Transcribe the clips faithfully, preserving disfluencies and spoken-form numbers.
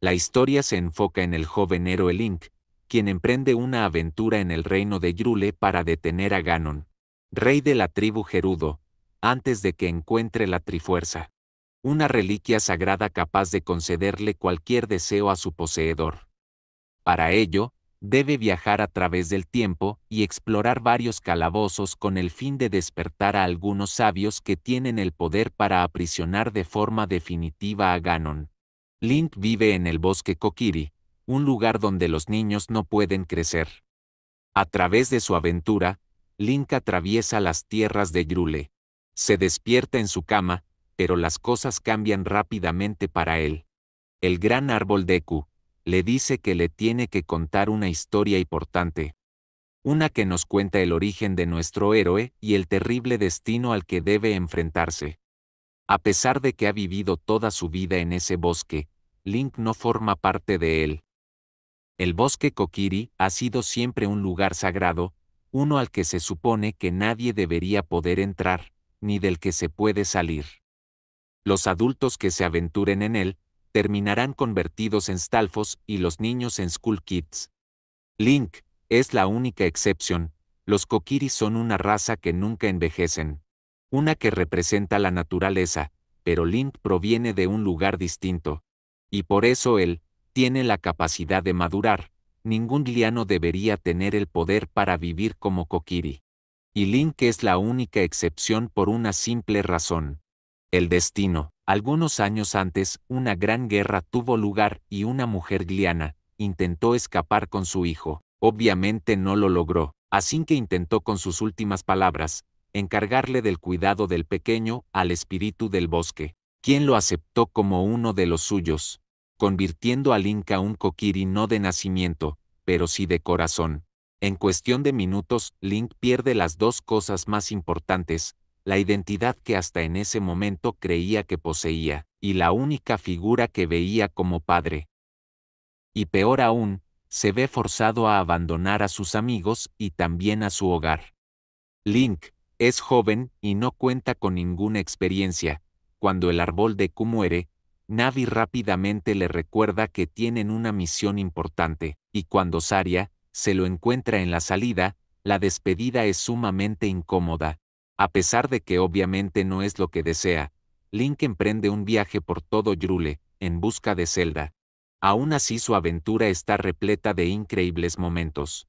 La historia se enfoca en el joven héroe Link, quien emprende una aventura en el reino de Hyrule para detener a Ganon, rey de la tribu Gerudo, antes de que encuentre la Trifuerza, una reliquia sagrada capaz de concederle cualquier deseo a su poseedor. Para ello, debe viajar a través del tiempo y explorar varios calabozos con el fin de despertar a algunos sabios que tienen el poder para aprisionar de forma definitiva a Ganon. Link vive en el bosque Kokiri, un lugar donde los niños no pueden crecer. A través de su aventura, Link atraviesa las tierras de Hyrule. Se despierta en su cama, pero las cosas cambian rápidamente para él. El gran árbol Deku le dice que le tiene que contar una historia importante. Una que nos cuenta el origen de nuestro héroe y el terrible destino al que debe enfrentarse. A pesar de que ha vivido toda su vida en ese bosque, Link no forma parte de él. El bosque Kokiri ha sido siempre un lugar sagrado, uno al que se supone que nadie debería poder entrar, ni del que se puede salir. Los adultos que se aventuren en él terminarán convertidos en Stalfos y los niños en Skull Kids. Link es la única excepción. Los Kokiri son una raza que nunca envejecen, una que representa la naturaleza, pero Link proviene de un lugar distinto. Y por eso él tiene la capacidad de madurar. Ningún liano debería tener el poder para vivir como Kokiri. Y Link es la única excepción por una simple razón. El destino. Algunos años antes, una gran guerra tuvo lugar y una mujer liana intentó escapar con su hijo. Obviamente no lo logró, así que intentó con sus últimas palabras, encargarle del cuidado del pequeño al espíritu del bosque, quien lo aceptó como uno de los suyos, convirtiendo a Link a un Kokiri no de nacimiento, pero sí de corazón. En cuestión de minutos, Link pierde las dos cosas más importantes, la identidad que hasta en ese momento creía que poseía, y la única figura que veía como padre. Y peor aún, se ve forzado a abandonar a sus amigos y también a su hogar. Link es joven y no cuenta con ninguna experiencia. Cuando el árbol Deku muere, Navi rápidamente le recuerda que tienen una misión importante, y cuando Saria se lo encuentra en la salida, la despedida es sumamente incómoda. A pesar de que obviamente no es lo que desea, Link emprende un viaje por todo Hyrule, en busca de Zelda. Aún así su aventura está repleta de increíbles momentos,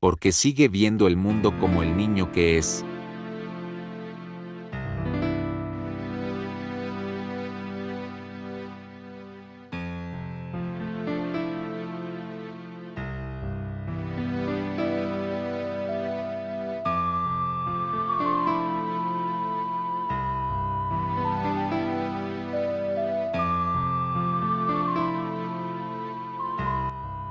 porque sigue viendo el mundo como el niño que es.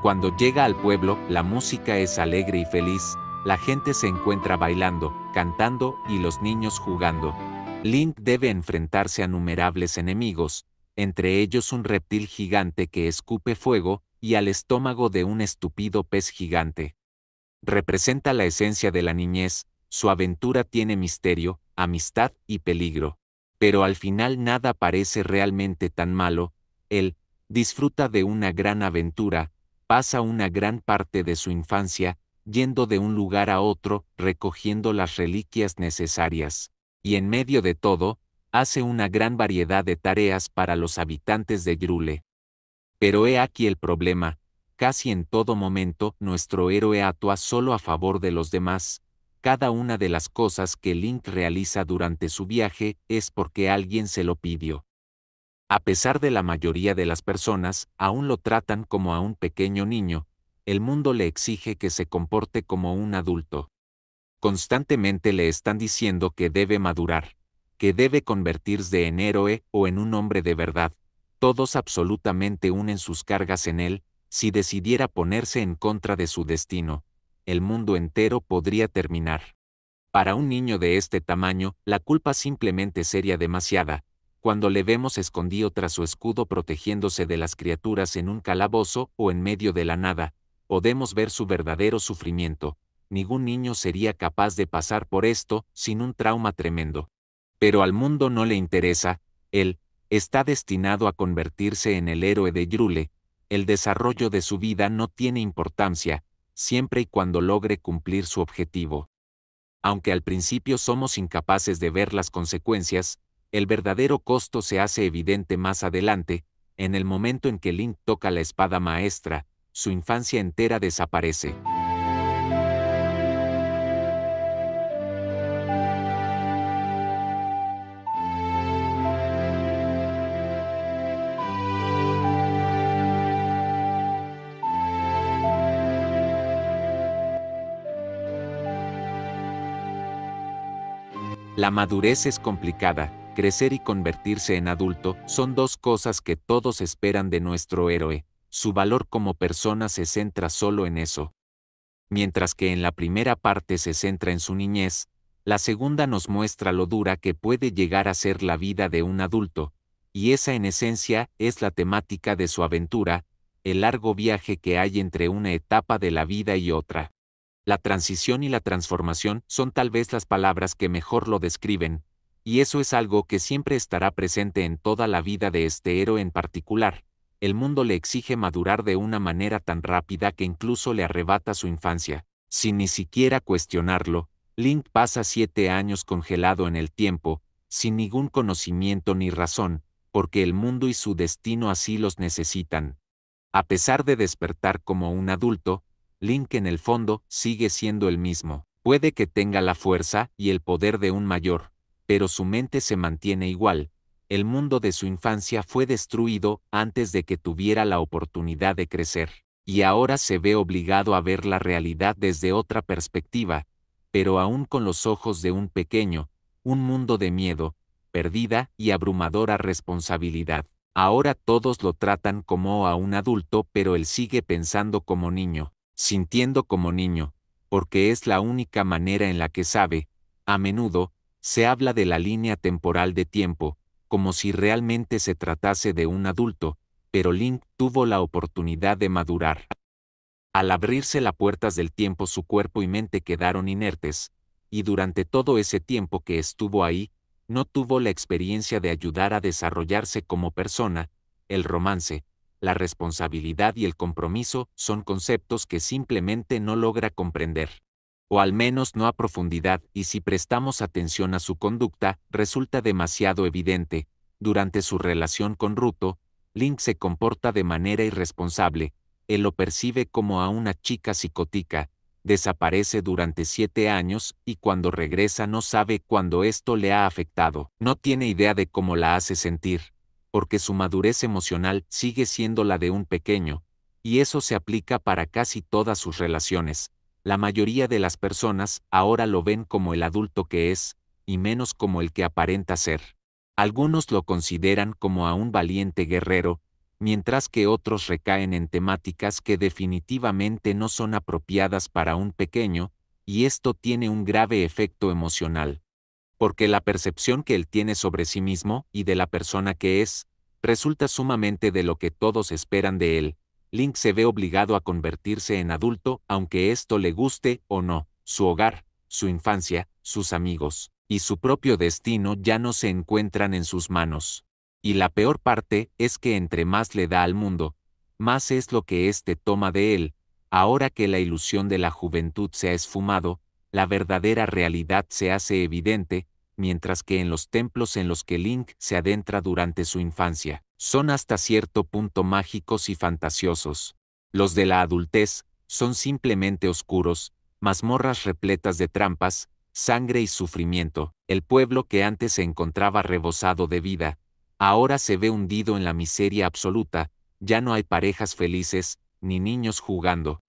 Cuando llega al pueblo, la música es alegre y feliz, la gente se encuentra bailando, cantando y los niños jugando. Link debe enfrentarse a numerables enemigos, entre ellos un reptil gigante que escupe fuego y al estómago de un estúpido pez gigante. Representa la esencia de la niñez, su aventura tiene misterio, amistad y peligro. Pero al final nada parece realmente tan malo, él disfruta de una gran aventura. Pasa una gran parte de su infancia, yendo de un lugar a otro, recogiendo las reliquias necesarias. Y en medio de todo, hace una gran variedad de tareas para los habitantes de Hyrule. Pero he aquí el problema. Casi en todo momento, nuestro héroe actúa solo a favor de los demás. Cada una de las cosas que Link realiza durante su viaje es porque alguien se lo pidió. A pesar de la mayoría de las personas, aún lo tratan como a un pequeño niño, el mundo le exige que se comporte como un adulto. Constantemente le están diciendo que debe madurar, que debe convertirse en héroe o en un hombre de verdad. Todos absolutamente unen sus cargas en él. Si decidiera ponerse en contra de su destino, el mundo entero podría terminar. Para un niño de este tamaño, la culpa simplemente sería demasiada. Cuando le vemos escondido tras su escudo protegiéndose de las criaturas en un calabozo o en medio de la nada, podemos ver su verdadero sufrimiento. Ningún niño sería capaz de pasar por esto sin un trauma tremendo. Pero al mundo no le interesa, él está destinado a convertirse en el héroe de Hyrule, el desarrollo de su vida no tiene importancia, siempre y cuando logre cumplir su objetivo. Aunque al principio somos incapaces de ver las consecuencias, el verdadero costo se hace evidente más adelante, en el momento en que Link toca la espada maestra, su infancia entera desaparece. La madurez es complicada, crecer y convertirse en adulto son dos cosas que todos esperan de nuestro héroe, su valor como persona se centra solo en eso. Mientras que en la primera parte se centra en su niñez, la segunda nos muestra lo dura que puede llegar a ser la vida de un adulto, y esa en esencia es la temática de su aventura, el largo viaje que hay entre una etapa de la vida y otra. La transición y la transformación son tal vez las palabras que mejor lo describen, y eso es algo que siempre estará presente en toda la vida de este héroe en particular. El mundo le exige madurar de una manera tan rápida que incluso le arrebata su infancia. Sin ni siquiera cuestionarlo, Link pasa siete años congelado en el tiempo, sin ningún conocimiento ni razón, porque el mundo y su destino así los necesitan. A pesar de despertar como un adulto, Link en el fondo sigue siendo el mismo. Puede que tenga la fuerza y el poder de un mayor, pero su mente se mantiene igual. El mundo de su infancia fue destruido antes de que tuviera la oportunidad de crecer, y ahora se ve obligado a ver la realidad desde otra perspectiva, pero aún con los ojos de un pequeño, un mundo de miedo, perdida y abrumadora responsabilidad. Ahora todos lo tratan como a un adulto, pero él sigue pensando como niño, sintiendo como niño, porque es la única manera en la que sabe. A menudo, se habla de la línea temporal de tiempo, como si realmente se tratase de un adulto, pero Link tuvo la oportunidad de madurar. Al abrirse las puertas del tiempo su cuerpo y mente quedaron inertes, y durante todo ese tiempo que estuvo ahí, no tuvo la experiencia de ayudar a desarrollarse como persona. El romance, la responsabilidad y el compromiso son conceptos que simplemente no logra comprender, o al menos no a profundidad, y si prestamos atención a su conducta, resulta demasiado evidente. Durante su relación con Ruto, Link se comporta de manera irresponsable, él lo percibe como a una chica psicótica, desaparece durante siete años, y cuando regresa no sabe cuándo esto le ha afectado, no tiene idea de cómo la hace sentir, porque su madurez emocional sigue siendo la de un pequeño, y eso se aplica para casi todas sus relaciones. La mayoría de las personas ahora lo ven como el adulto que es, y menos como el que aparenta ser. Algunos lo consideran como a un valiente guerrero, mientras que otros recaen en temáticas que definitivamente no son apropiadas para un pequeño, y esto tiene un grave efecto emocional, porque la percepción que él tiene sobre sí mismo y de la persona que es, resulta sumamente de lo que todos esperan de él. Link se ve obligado a convertirse en adulto, aunque esto le guste o no. Su hogar, su infancia, sus amigos, y su propio destino ya no se encuentran en sus manos. Y la peor parte es que entre más le da al mundo, más es lo que éste toma de él. Ahora que la ilusión de la juventud se ha esfumado, la verdadera realidad se hace evidente, mientras que en los templos en los que Link se adentra durante su infancia, son hasta cierto punto mágicos y fantasiosos. Los de la adultez son simplemente oscuros, mazmorras repletas de trampas, sangre y sufrimiento. El pueblo que antes se encontraba rebosado de vida, ahora se ve hundido en la miseria absoluta, ya no hay parejas felices, ni niños jugando.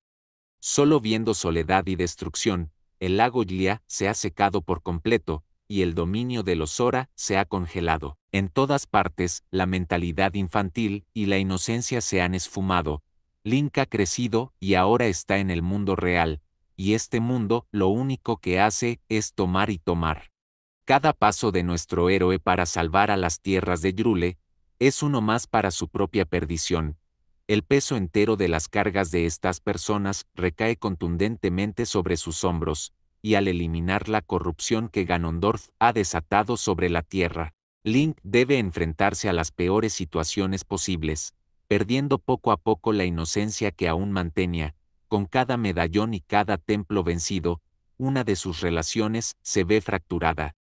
Solo viendo soledad y destrucción, el lago Lia se ha secado por completo, y el dominio de los Zora se ha congelado. En todas partes, la mentalidad infantil y la inocencia se han esfumado. Link ha crecido y ahora está en el mundo real, y este mundo lo único que hace es tomar y tomar. Cada paso de nuestro héroe para salvar a las tierras de Hyrule es uno más para su propia perdición. El peso entero de las cargas de estas personas recae contundentemente sobre sus hombros, y al eliminar la corrupción que Ganondorf ha desatado sobre la tierra, Link debe enfrentarse a las peores situaciones posibles, perdiendo poco a poco la inocencia que aún mantenía. Con cada medallón y cada templo vencido, una de sus relaciones se ve fracturada.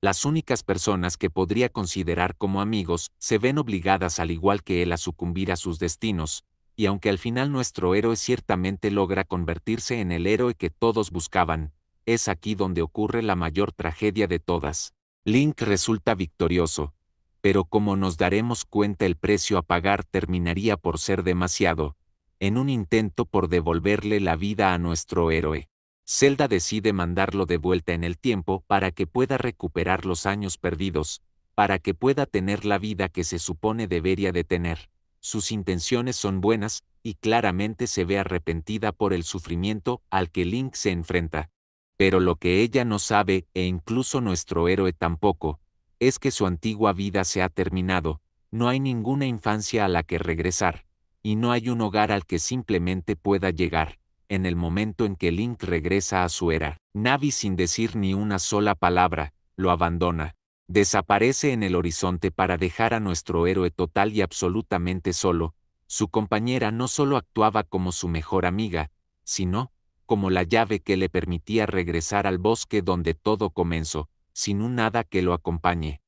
Las únicas personas que podría considerar como amigos se ven obligadas al igual que él a sucumbir a sus destinos, y aunque al final nuestro héroe ciertamente logra convertirse en el héroe que todos buscaban, es aquí donde ocurre la mayor tragedia de todas. Link resulta victorioso, pero como nos daremos cuenta el precio a pagar terminaría por ser demasiado, en un intento por devolverle la vida a nuestro héroe. Zelda decide mandarlo de vuelta en el tiempo para que pueda recuperar los años perdidos, para que pueda tener la vida que se supone debería de tener. Sus intenciones son buenas, y claramente se ve arrepentida por el sufrimiento al que Link se enfrenta. Pero lo que ella no sabe, e incluso nuestro héroe tampoco, es que su antigua vida se ha terminado, no hay ninguna infancia a la que regresar, y no hay un hogar al que simplemente pueda llegar. En el momento en que Link regresa a su era, Navi, sin decir ni una sola palabra, lo abandona. Desaparece en el horizonte para dejar a nuestro héroe total y absolutamente solo. Su compañera no solo actuaba como su mejor amiga, sino como la llave que le permitía regresar al bosque donde todo comenzó, sin un nada que lo acompañe.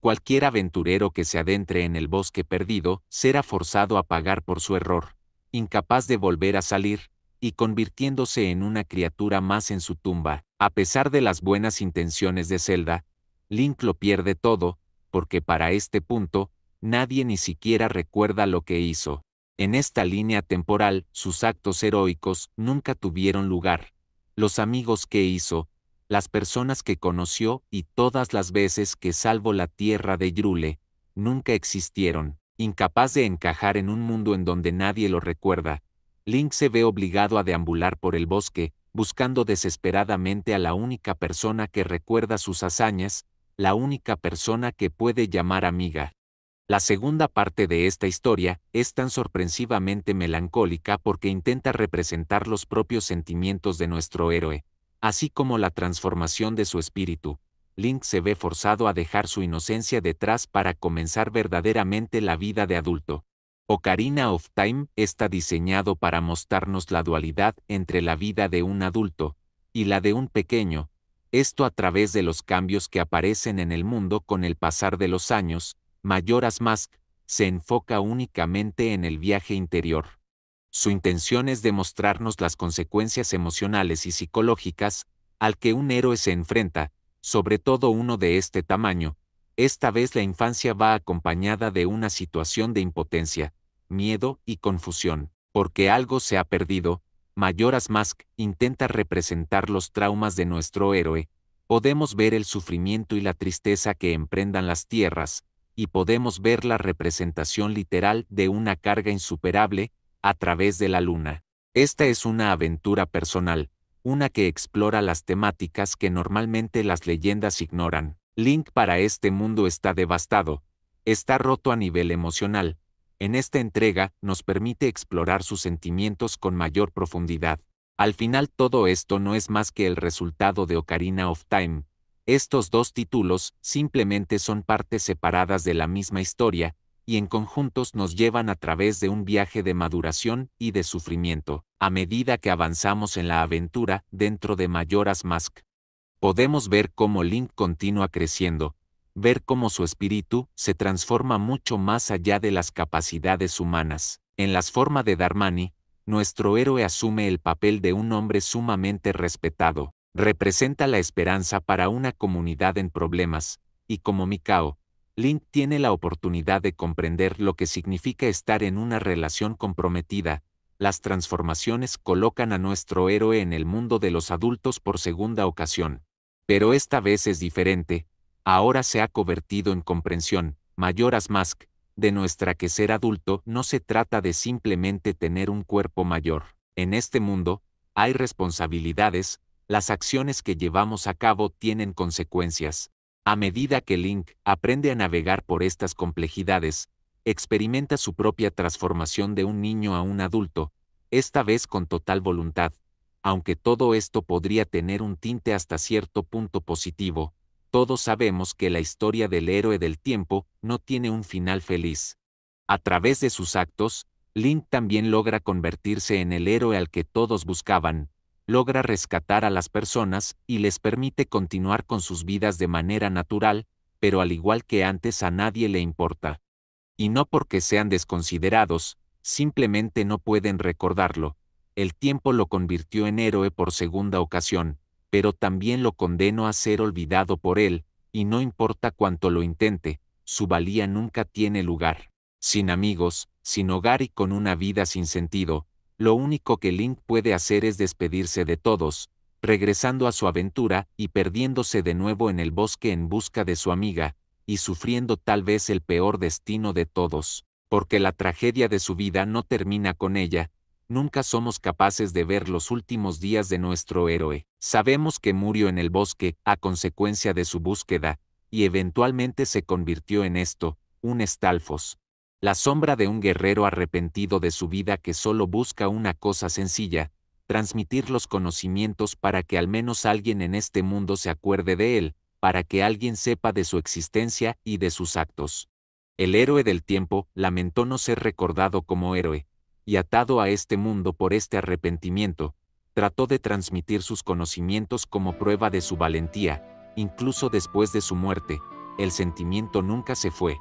Cualquier aventurero que se adentre en el bosque perdido será forzado a pagar por su error, incapaz de volver a salir, y convirtiéndose en una criatura más en su tumba. A pesar de las buenas intenciones de Zelda, Link lo pierde todo, porque para este punto, nadie ni siquiera recuerda lo que hizo. En esta línea temporal, sus actos heroicos nunca tuvieron lugar. Los amigos que hizo, las personas que conoció y todas las veces que salvó la tierra de Hyrule, nunca existieron. Incapaz de encajar en un mundo en donde nadie lo recuerda, Link se ve obligado a deambular por el bosque, buscando desesperadamente a la única persona que recuerda sus hazañas, la única persona que puede llamar amiga. La segunda parte de esta historia es tan sorpresivamente melancólica porque intenta representar los propios sentimientos de nuestro héroe, así como la transformación de su espíritu. Link se ve forzado a dejar su inocencia detrás para comenzar verdaderamente la vida de adulto. Ocarina of Time está diseñado para mostrarnos la dualidad entre la vida de un adulto y la de un pequeño, esto a través de los cambios que aparecen en el mundo con el pasar de los años. Majora's Mask se enfoca únicamente en el viaje interior. Su intención es demostrarnos las consecuencias emocionales y psicológicas al que un héroe se enfrenta, sobre todo uno de este tamaño. Esta vez la infancia va acompañada de una situación de impotencia, miedo y confusión, porque algo se ha perdido. Majora's Mask intenta representar los traumas de nuestro héroe. Podemos ver el sufrimiento y la tristeza que emprendan las tierras, y podemos ver la representación literal de una carga insuperable a través de la luna. Esta es una aventura personal, una que explora las temáticas que normalmente las leyendas ignoran. Link para este mundo está devastado, está roto a nivel emocional. En esta entrega nos permite explorar sus sentimientos con mayor profundidad. Al final todo esto no es más que el resultado de Ocarina of Time. Estos dos títulos simplemente son partes separadas de la misma historia, y en conjuntos nos llevan a través de un viaje de maduración y de sufrimiento, a medida que avanzamos en la aventura dentro de Majora's Mask. Podemos ver cómo Link continúa creciendo, ver cómo su espíritu se transforma mucho más allá de las capacidades humanas. En la forma de Darmani, nuestro héroe asume el papel de un hombre sumamente respetado. Representa la esperanza para una comunidad en problemas, y como Mikao, Link tiene la oportunidad de comprender lo que significa estar en una relación comprometida. Las transformaciones colocan a nuestro héroe en el mundo de los adultos por segunda ocasión. Pero esta vez es diferente, ahora se ha convertido en comprensión. Majora's Mask, de nuestra que ser adulto no se trata de simplemente tener un cuerpo mayor. En este mundo, hay responsabilidades, las acciones que llevamos a cabo tienen consecuencias. A medida que Link aprende a navegar por estas complejidades, experimenta su propia transformación de un niño a un adulto, esta vez con total voluntad. Aunque todo esto podría tener un tinte hasta cierto punto positivo, Todos sabemos que la historia del héroe del tiempo no tiene un final feliz. A través de sus actos, Link también logra convertirse en el héroe al que todos buscaban, logra rescatar a las personas y les permite continuar con sus vidas de manera natural, pero al igual que antes a nadie le importa. Y no porque sean desconsiderados, simplemente no pueden recordarlo. El tiempo lo convirtió en héroe por segunda ocasión, pero también lo condenó a ser olvidado por él, y no importa cuánto lo intente, su valía nunca tiene lugar. Sin amigos, sin hogar y con una vida sin sentido, lo único que Link puede hacer es despedirse de todos, regresando a su aventura y perdiéndose de nuevo en el bosque en busca de su amiga, y sufriendo tal vez el peor destino de todos, porque la tragedia de su vida no termina con ella. Nunca somos capaces de ver los últimos días de nuestro héroe. Sabemos que murió en el bosque a consecuencia de su búsqueda, y eventualmente se convirtió en esto, un Stalfos. La sombra de un guerrero arrepentido de su vida que solo busca una cosa sencilla, transmitir los conocimientos para que al menos alguien en este mundo se acuerde de él, para que alguien sepa de su existencia y de sus actos. El héroe del tiempo lamentó no ser recordado como héroe, y atado a este mundo por este arrepentimiento, trató de transmitir sus conocimientos como prueba de su valentía. Incluso después de su muerte, el sentimiento nunca se fue.